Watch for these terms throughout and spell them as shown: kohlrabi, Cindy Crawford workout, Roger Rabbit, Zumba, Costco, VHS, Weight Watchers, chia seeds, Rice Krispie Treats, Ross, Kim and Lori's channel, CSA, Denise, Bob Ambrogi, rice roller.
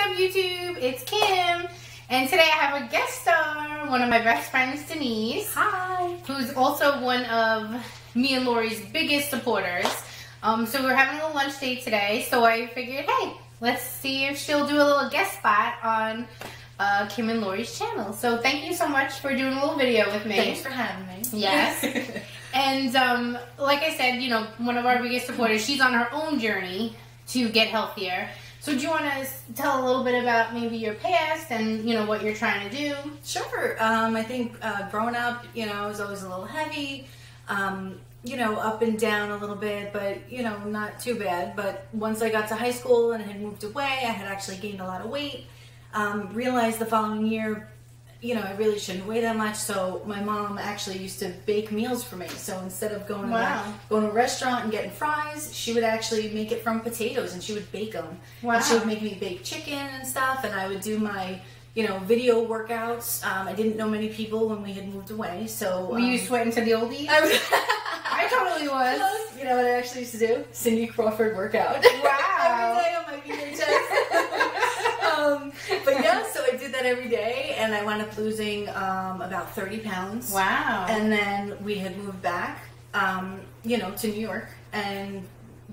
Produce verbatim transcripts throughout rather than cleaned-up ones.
What's up, YouTube? It's Kim, and today I have a guest star, one of my best friends, Denise. Hi. Who's also one of me and Lori's biggest supporters. Um, so we're having a lunch date today, so I figured, hey, let's see if she'll do a little guest spot on uh, Kim and Lori's channel. So thank you so much for doing a little video with me. Thanks for having me. Yes. And um, like I said, you know, one of our biggest supporters, she's on her own journey to get healthier. So do you want to tell a little bit about maybe your past and, you know, what you're trying to do? Sure. Um, I think uh, growing up, you know, I was always a little heavy, um, you know, up and down a little bit, but, you know, not too bad. But once I got to high school and I had moved away, I had actually gained a lot of weight. Um, realized the following year, you know, I really shouldn't weigh that much. So my mom actually used to bake meals for me. So instead of going, wow. to, going to a restaurant and getting fries, she would actually make it from potatoes and she would bake them. Wow. And she would make me bake chicken and stuff. And I would do my, you know, video workouts. Um, I didn't know many people when we had moved away. So were um, you sweating to the oldies? I, was, I totally was. You know what I actually used to do? Cindy Crawford workout. Wow. Every day on my V H S. Um, but yeah, so I did that every day, and I wound up losing um, about thirty pounds. Wow. And then we had moved back, um, you know, to New York, and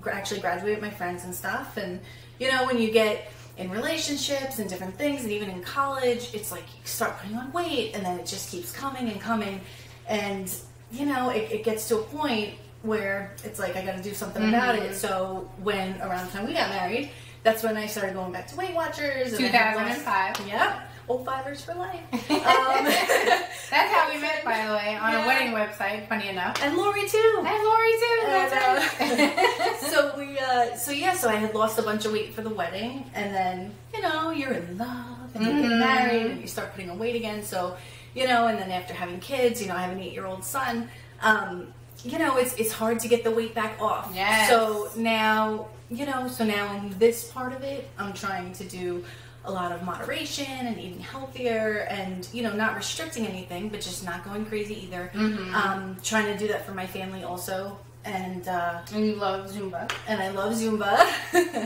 actually graduated my friends and stuff. And, you know, when you get in relationships and different things, and even in college, it's like you start putting on weight, and then it just keeps coming and coming. And, you know, it, it gets to a point where it's like I got to do something mm-hmm. about it. So when around the time we got married, that's when I started going back to Weight Watchers. two thousand five. Yep. Old fivers for life. Um, that's how we met, by the way, on yeah. a wedding website, funny enough. And Lori, too. And Lori, too. That's and, right. Uh, so, we, uh, so, yeah, so I had lost a bunch of weight for the wedding. And then, you know, you're in love and you mm-hmm. get married and you start putting on weight again. So, you know, and then after having kids, you know, I have an eight-year-old son. Um, you know, it's, it's hard to get the weight back off. Yes. So now... You know, so now in this part of it, I'm trying to do a lot of moderation and eating healthier and, you know, not restricting anything, but just not going crazy either. Mm-hmm. Um, trying to do that for my family also. And, uh... And you love Zumba. And I love Zumba.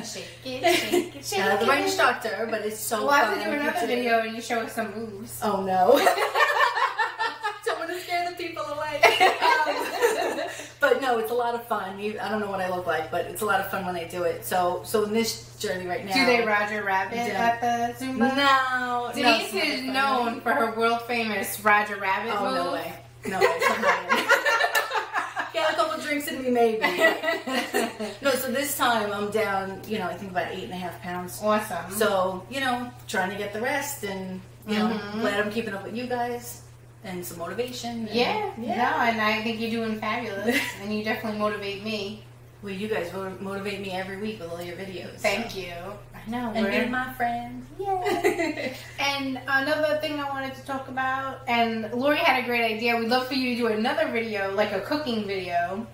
Shake it, shake it, shake it. Not the right instructor, but it's so well, fun. We'll have to do another video and you show us some moves. Oh, no. Don't want to scare the people away. Um, but no, it's a lot of fun. You, I don't know what I look like, but it's a lot of fun when I do it. So, so in this journey right now, do they Roger Rabbit at the Zumba? No, Denise no, is known for her world famous Roger Rabbit. Oh move. no way, no way. Get a couple drinks in me, maybe. No, so this time I'm down. You know, I think about eight and a half pounds. Awesome. So you know, trying to get the rest, and you know, mm-hmm. glad I'm keeping up with you guys. And some motivation. And, yeah, yeah. No, and I think you're doing fabulous. And you definitely motivate me. Well, you guys motivate me every week with all your videos. Thank so. you. I know. And you're my friend. Yeah. And another thing I wanted to talk about, and Lori had a great idea. We'd love for you to do another video, like a cooking video.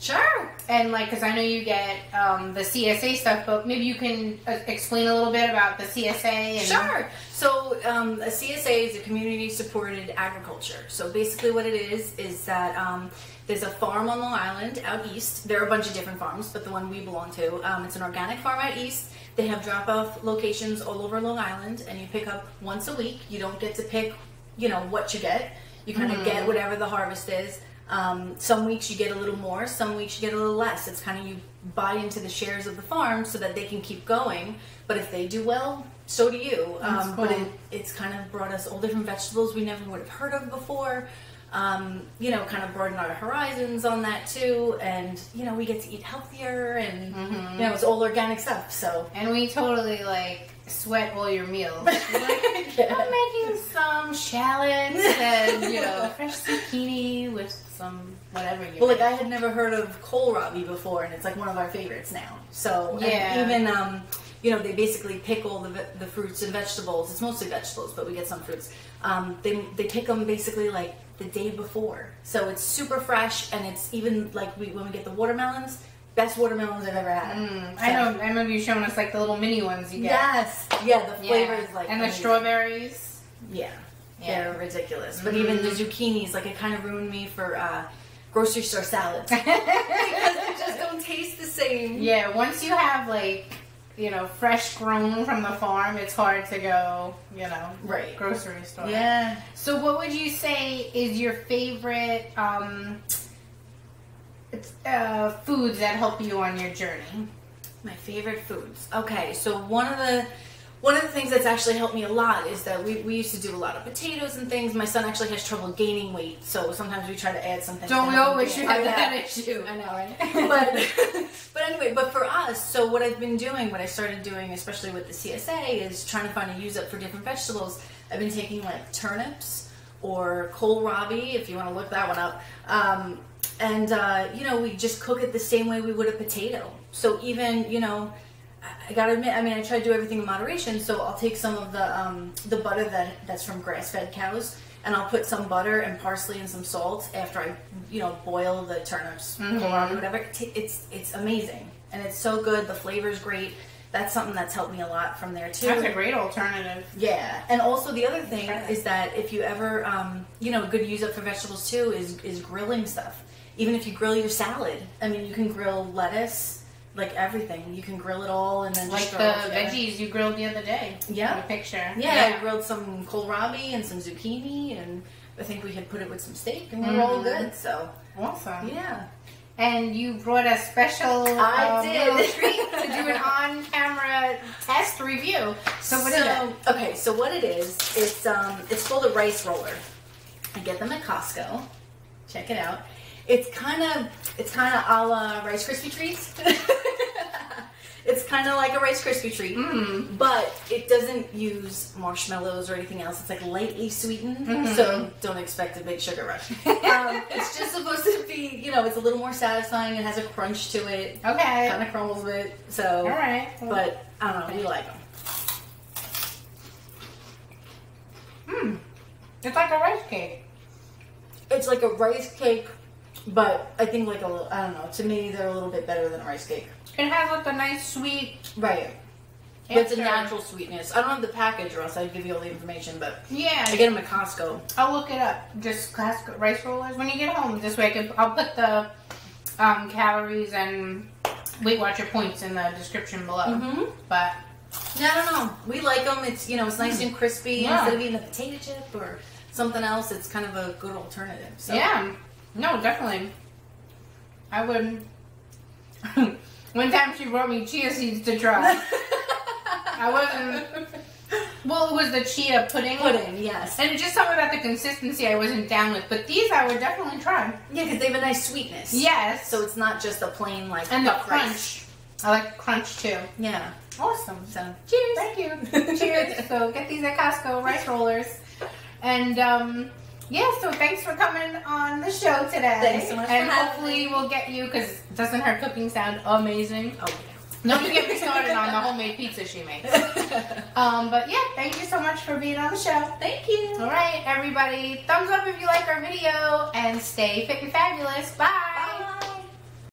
Sure. And like, because I know you get um, the C S A stuff, but maybe you can uh, explain a little bit about the C S A. And sure. So um, a C S A is a community-supported agriculture. So basically what it is is that um, there's a farm on Long Island out east. There are a bunch of different farms, but the one we belong to, um, it's an organic farm out east. They have drop-off locations all over Long Island, and you pick up once a week. You don't get to pick, you know, what you get. You kind of mm. get whatever the harvest is. Um, some weeks you get a little more, some weeks you get a little less. It's kind of you buy into the shares of the farm so that they can keep going. But if they do well, so do you. Um, cool. But it, it's kind of brought us all different vegetables we never would have heard of before. Um, you know, kind of broadened our horizons on that too. And, you know, we get to eat healthier and, mm-hmm. you know, it's all organic stuff. So, and we totally like sweat all your meals. Like, yeah. I'm making some shallots and, you know, fresh zucchini with some whatever you well make. Like I had never heard of kohlrabi before, and it's like one of our favorites now. So yeah, even um you know, they basically pick all the, the fruits and vegetables. It's mostly vegetables, but we get some fruits. um they, they pick them basically like the day before, so it's super fresh. And it's even like we, when we get the watermelons, best watermelons I've ever had. Mm, so. I know, I remember you showing us like the little mini ones you get. Yes, yeah, the flavor yeah. is like and amazing. The strawberries, yeah Yeah. They're ridiculous. But mm-hmm. even the zucchinis, like it kind of ruined me for uh, grocery store salads. Because they just don't taste the same. Yeah, once you have like you know, fresh grown from the farm, it's hard to go, you know, right. grocery store. Yeah. So what would you say is your favorite um, uh, foods that help you on your journey? My favorite foods. Okay, so one of the one of the things that's actually helped me a lot is that we, we used to do a lot of potatoes and things. My son actually has trouble gaining weight, so sometimes we try to add something. Don't we always have that, that issue? I know, right? but, but anyway, but for us, so what I've been doing, what I started doing, especially with the C S A, is trying to find a use-up for different vegetables. I've been taking like turnips or kohlrabi, if you want to look that one up. Um, and, uh, you know, we just cook it the same way we would a potato. So even, you know... I gotta admit, I mean, I try to do everything in moderation, so I'll take some of the um, the butter that, that's from grass-fed cows, and I'll put some butter and parsley and some salt after I, you know, boil the turnips, mm-hmm. or whatever. It's, it's amazing, and it's so good. The flavor's great. That's something that's helped me a lot from there, too. That's a great alternative. Yeah, and also the other thing is that if you ever, um, you know, a good use-up for vegetables, too, is, is grilling stuff. Even if you grill your salad, I mean, you can grill lettuce, like everything. You can grill it all and then like just the veggies you grilled the other day. Yeah. A picture. Yeah, yeah, I grilled some kohlrabi and some zucchini, and I think we had put it with some steak, and we were mm-hmm. all good, so. Awesome. Yeah. And you brought a special I um, did. little treat to do an on-camera test review. So what so, is it? Okay, so what it is, it's, um, it's called a rice roller. I get them at Costco. Check it out. It's kind of, it's kind of a la Rice Krispie Treats. It's kind of like a Rice Krispie Treat, mm. but it doesn't use marshmallows or anything else. It's like lightly sweetened, mm-hmm. so don't expect a big sugar rush. um, it's just supposed to be, you know, it's a little more satisfying. It has a crunch to it. Okay. Kind of crumbles it, so. All right. Well, but, I don't know, we like them. Hmm. It's like a rice cake. It's like a rice cake. But I think like a little, I don't know, to me they're a little bit better than a rice cake. It has like a nice sweet. Right. Answer. It's a natural sweetness. I don't have the package or else I'd give you all the information, but yeah, I get them at Costco. I'll look it up. Just Costco rice rollers. When you get home this way, I can, I'll put the um, calories and Weight Watcher points in the description below. Mm-hmm. But yeah, I don't know. We like them. It's, you know, it's nice mm. and crispy. Yeah. Instead of eating a potato chip or something else, it's kind of a good alternative. So. Yeah. No, definitely. I would. One time she brought me chia seeds to try. I wasn't. Well, it was the chia pudding. Pudding, yes. And just something about the consistency I wasn't down with. But these I would definitely try. Yeah, because they have a nice sweetness. Yes. So it's not just a plain, like, and the crunch. I like crunch, too. Yeah. Awesome. So, cheers. Thank you. Cheers. So, get these at Costco, rice rollers. And, um,. yeah, so thanks for coming on the show today. Thanks so much and for hopefully having. We'll get you, because doesn't her cooking sound amazing? Oh, yeah. Don't you get me started on the homemade pizza she makes. Um, but yeah, thank you so much for being on the show. Thank you. All right, everybody. Thumbs up if you like our video, and stay fit and fabulous. Bye. Bye.